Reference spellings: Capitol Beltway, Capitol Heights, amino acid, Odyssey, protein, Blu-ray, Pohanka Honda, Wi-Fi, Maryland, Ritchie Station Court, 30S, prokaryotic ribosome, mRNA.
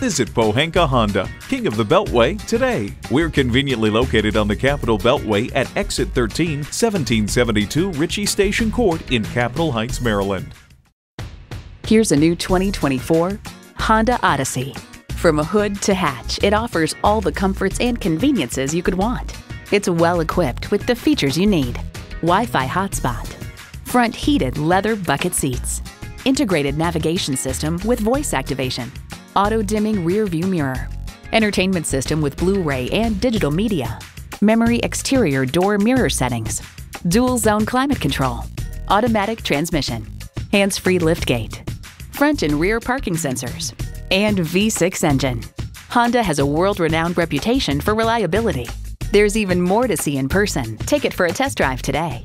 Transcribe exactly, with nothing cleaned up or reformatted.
Visit Pohanka Honda, King of the Beltway, today. We're conveniently located on the Capitol Beltway at Exit thirteen, seventeen seventy-two Ritchie Station Court in Capitol Heights, Maryland. Here's a new twenty twenty-four Honda Odyssey. From a hood to hatch, it offers all the comforts and conveniences you could want. It's well equipped with the features you need: Wi-Fi hotspot, front heated leather bucket seats, integrated navigation system with voice activation, auto dimming rear view mirror, entertainment system with Blu-ray and digital media, memory exterior door mirror settings, dual zone climate control, automatic transmission, hands-free liftgate, front and rear parking sensors, and V six engine. Honda has a world-renowned reputation for reliability. There's even more to see in person. Take it for a test drive today.